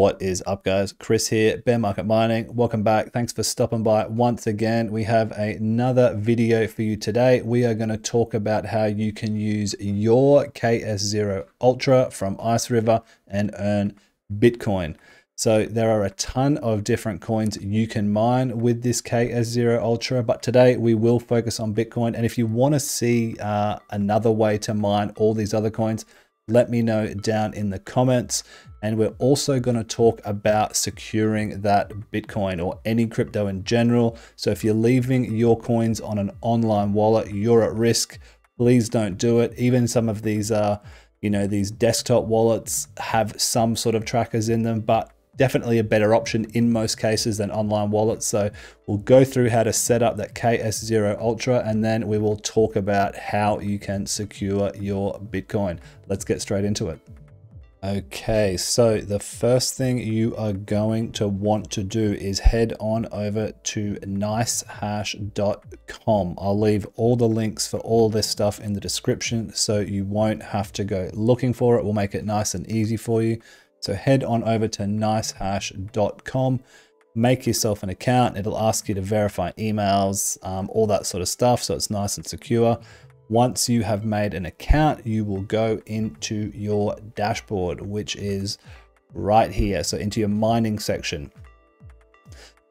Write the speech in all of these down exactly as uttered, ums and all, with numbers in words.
What is up, guys? Chris here, Bear Market Mining. Welcome back. Thanks for stopping by once again. We have another video for you today. We are going to talk about how you can use your K S zero Ultra from Ice River and earn Bitcoin. So there are a ton of different coins you can mine with this K S zero Ultra, but today we will focus on Bitcoin. And if you want to see uh, another way to mine all these other coins, let me know down in the comments. And we're also going to talk about securing that Bitcoin or any crypto in general. So if you're leaving your coins on an online wallet, you're at risk. Please don't do it. Even some of these, uh, you know, these desktop wallets have some sort of trackers in them, but definitely a better option in most cases than online wallets. So we'll go through how to set up that K S zero Ultra, and then we will talk about how you can secure your Bitcoin. Let's get straight into it. Okay, so the first thing you are going to want to do is head on over to nice hash dot com. I'll leave all the links for all this stuff in the description, so you won't have to go looking for it. We'll make it nice and easy for you. So head on over to nice hash dot com, make yourself an account. It'll ask you to verify emails, um, all that sort of stuff. So it's nice and secure. Once you have made an account, you will go into your dashboard, which is right here. So into your mining section.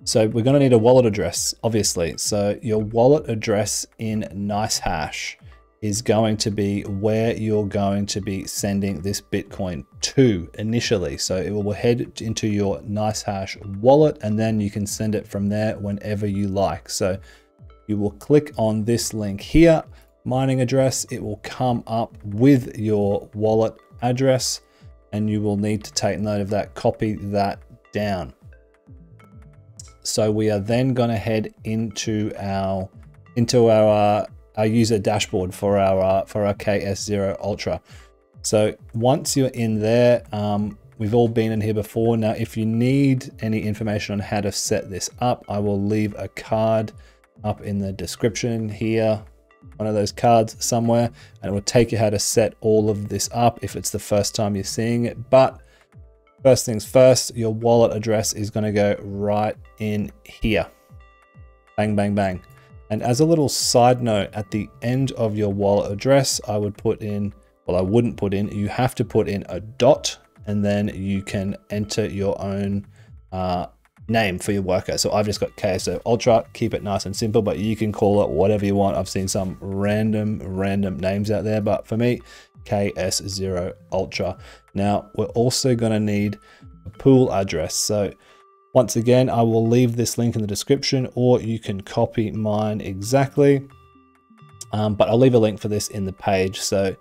So we're going to need a wallet address, obviously. So your wallet address in NiceHash is going to be where you're going to be sending this Bitcoin to initially. So it will head into your NiceHash wallet, and then you can send it from there whenever you like. So you will click on this link here, mining address. It will come up with your wallet address, and you will need to take note of that, copy that down. So we are then gonna head into our, into our, uh, our user dashboard for our uh, for our K S zero Ultra. So once you're in there, um, we've all been in here before. Now, if you need any information on how to set this up, I will leave a card up in the description here, one of those cards somewhere, and it will take you how to set all of this up if it's the first time you're seeing it. But first things first, your wallet address is going to go right in here. Bang, bang, bang. And as a little side note, at the end of your wallet address, I would put in, well, I wouldn't put in, you have to put in a dot, and then you can enter your own uh, name for your worker. So I've just got K S zero Ultra, keep it nice and simple, but you can call it whatever you want. I've seen some random, random names out there, but for me, K S zero Ultra. Now, we're also gonna need a pool address. So once again, I will leave this link in the description, or you can copy mine exactly. Um, but I'll leave a link for this in the page. So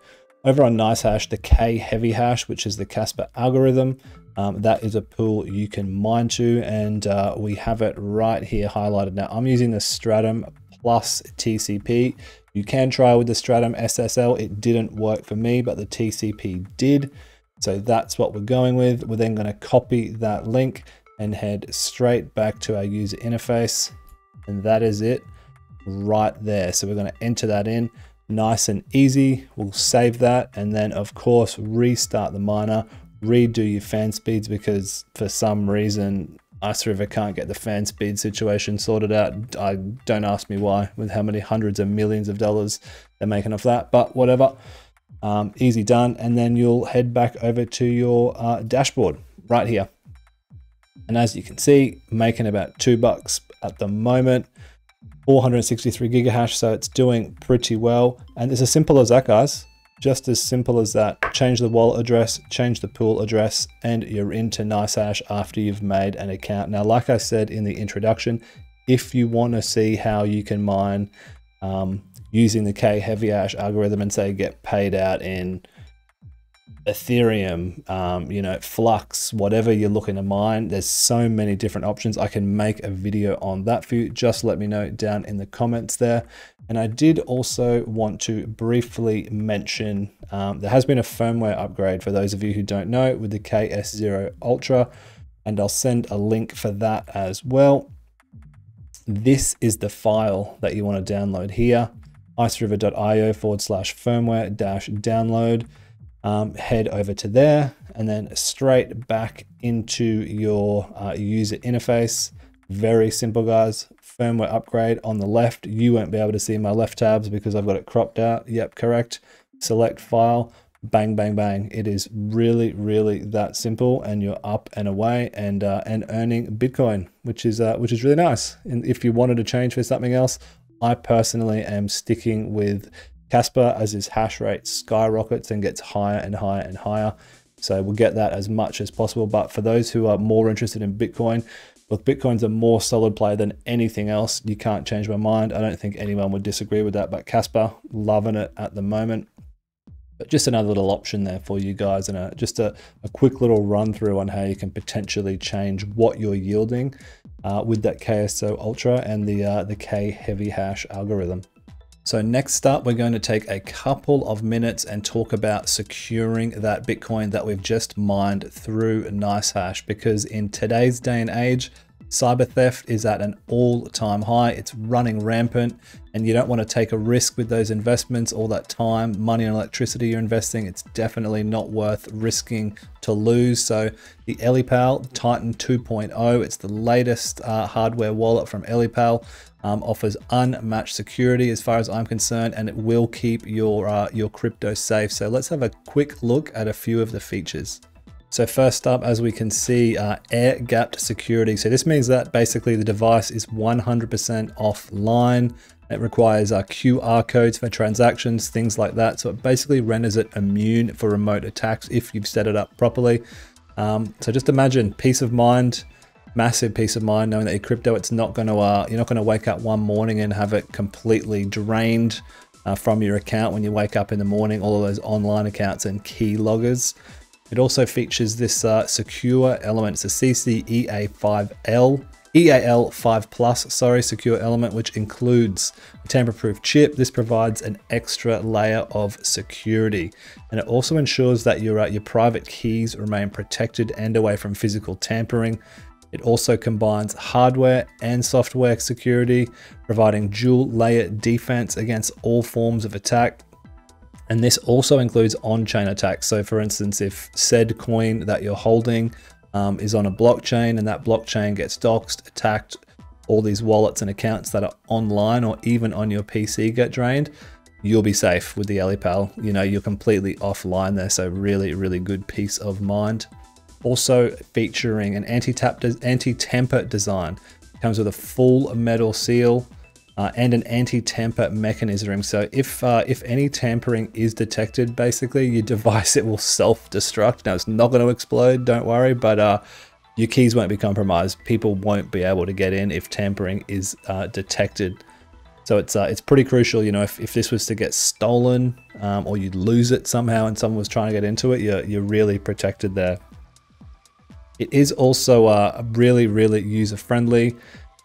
over on NiceHash, the K Heavy Hash, which is the Kaspa algorithm, um, that is a pool you can mine to, and uh, we have it right here highlighted. Now I'm using the Stratum Plus T C P. You can try with the Stratum S S L. It didn't work for me, but the T C P did. So that's what we're going with. We're then going to copy that link and head straight back to our user interface. And that is it right there. So we're gonna enter that in nice and easy. We'll save that. And then of course, restart the miner, redo your fan speeds, because for some reason, Ice River can't get the fan speed situation sorted out. I don't ask me why, with how many hundreds of millions of dollars they're making off that, but whatever, um, easy done. And then you'll head back over to your uh, dashboard right here. And as you can see, making about two bucks at the moment, four hundred sixty-three gigahash. So it's doing pretty well. And it's as simple as that, guys. Just as simple as that. Change the wallet address, change the pool address, and you're into NiceHash after you've made an account. Now, like I said in the introduction, if you want to see how you can mine um, using the K Heavy Hash algorithm and say get paid out in Ethereum, um, you know, Flux, whatever you're looking to mine, there's so many different options. I can make a video on that for you. Just let me know down in the comments there. And I did also want to briefly mention, um, there has been a firmware upgrade for those of you who don't know with the K S zero Ultra, and I'll send a link for that as well. This is the file that you want to download here, iceriver dot i o forward slash firmware dash download. Um, head over to there, and then straight back into your uh, user interface. Very simple, guys. Firmware upgrade on the left. You won't be able to see my left tabs because I've got it cropped out. Yep, correct. Select file. Bang, bang, bang. It is really, really that simple, and you're up and away and uh, and earning Bitcoin, which is uh, which is really nice. And if you wanted to change for something else, I personally am sticking with Kaspa as his hash rate skyrockets and gets higher and higher and higher. So we'll get that as much as possible. But for those who are more interested in Bitcoin, look, Bitcoin's a more solid play than anything else. You can't change my mind. I don't think anyone would disagree with that. But Kaspa, loving it at the moment. But just another little option there for you guys, and a, just a, a quick little run through on how you can potentially change what you're yielding uh, with that K S zero Ultra and the, uh, the K Heavy Hash algorithm. So next up, we're going to take a couple of minutes and talk about securing that Bitcoin that we've just mined through NiceHash, because in today's day and age, cyber theft is at an all-time high. It's running rampant, and you don't want to take a risk with those investments. All that time, money, and electricity you're investing, it's definitely not worth risking to lose. So the Ellipal Titan two point oh, it's the latest uh, hardware wallet from Ellipal, um, offers unmatched security as far as I'm concerned, and it will keep your, uh, your crypto safe. So let's have a quick look at a few of the features. So first up, as we can see, uh, air-gapped security. So this means that basically the device is one hundred percent offline. It requires uh, Q R codes for transactions, things like that. So it basically renders it immune for remote attacks if you've set it up properly. Um, so just imagine peace of mind, massive peace of mind, knowing that your crypto, it's not going to, uh, you're not going to wake up one morning and have it completely drained uh, from your account when you wake up in the morning. All of those online accounts and key loggers. It also features this uh, secure element. It's a C C E A five L, E A L five plus, sorry, secure element, which includes a tamper-proof chip. This provides an extra layer of security, and it also ensures that your uh, your private keys remain protected and away from physical tampering. It also combines hardware and software security, providing dual-layer defense against all forms of attack. And this also includes on-chain attacks. So for instance, if said coin that you're holding um, is on a blockchain and that blockchain gets doxed, attacked, all these wallets and accounts that are online or even on your P C get drained, you'll be safe with the Ellipal. You know, you're completely offline there. So really, really good peace of mind. Also featuring an anti-tap, anti-tamper design. It comes with a full metal seal. Uh, and an anti-tamper mechanism. So if uh, if any tampering is detected, basically your device, it will self-destruct. Now it's not going to explode, don't worry, but uh, your keys won't be compromised. People won't be able to get in if tampering is uh, detected. So it's uh, it's pretty crucial. You know, if, if this was to get stolen um, or you lose it somehow and someone was trying to get into it, you're, you're really protected there. It is also uh, really, really user-friendly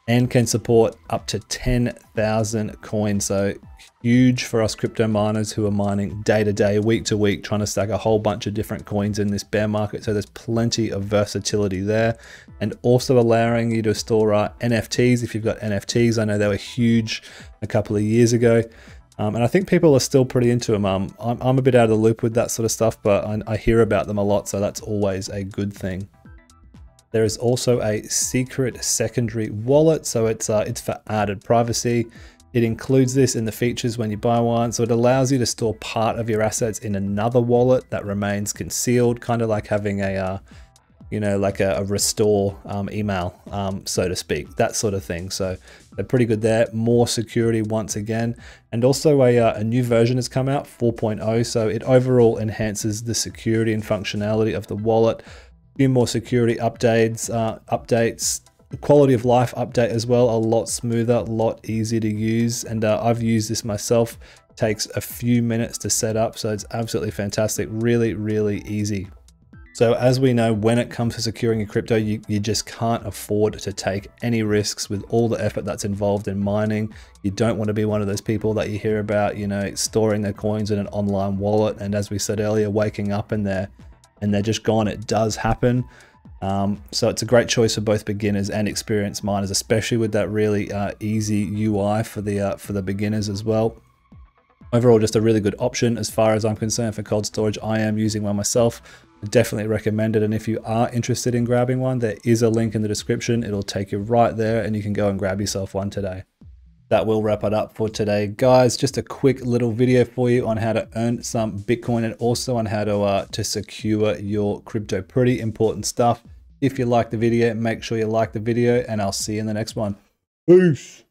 and can support up to ten thousand coins. So huge for us crypto miners who are mining day to day, week to week, trying to stack a whole bunch of different coins in this bear market. So there's plenty of versatility there, and also allowing you to store uh, N F Ts if you've got N F Ts. I know they were huge a couple of years ago. Um, and I think people are still pretty into them. Um, I'm, I'm a bit out of the loop with that sort of stuff, but I, I hear about them a lot. So that's always a good thing. There is also a secret secondary wallet, so it's uh, it's for added privacy. It includes this in the features when you buy one, so it allows you to store part of your assets in another wallet that remains concealed, kind of like having a, uh, you know, like a, a restore um, email, um, so to speak, that sort of thing. So they're pretty good there. More security once again, and also a, uh, a new version has come out, four point oh, so it overall enhances the security and functionality of the wallet. Few more security updates, uh, updates, the quality of life update as well, a lot smoother, a lot easier to use. And uh, I've used this myself. It takes a few minutes to set up, so it's absolutely fantastic. Really, really easy. So as we know, when it comes to securing your crypto, you, you just can't afford to take any risks with all the effort that's involved in mining. You don't want to be one of those people that you hear about, you know, storing their coins in an online wallet. And as we said earlier, waking up in there and they're just gone. It does happen. Um, so it's a great choice for both beginners and experienced miners, especially with that really uh, easy U I for the, uh, for the beginners as well. Overall, just a really good option as far as I'm concerned for cold storage. I am using one myself. definitely recommend it. And if you are interested in grabbing one, there is a link in the description. It'll take you right there and you can go and grab yourself one today. That will wrap it up for today, guys. Just a quick little video for you on how to earn some Bitcoin and also on how to uh, to secure your crypto. Pretty important stuff. If you like the video, make sure you like the video, and I'll see you in the next one. Peace.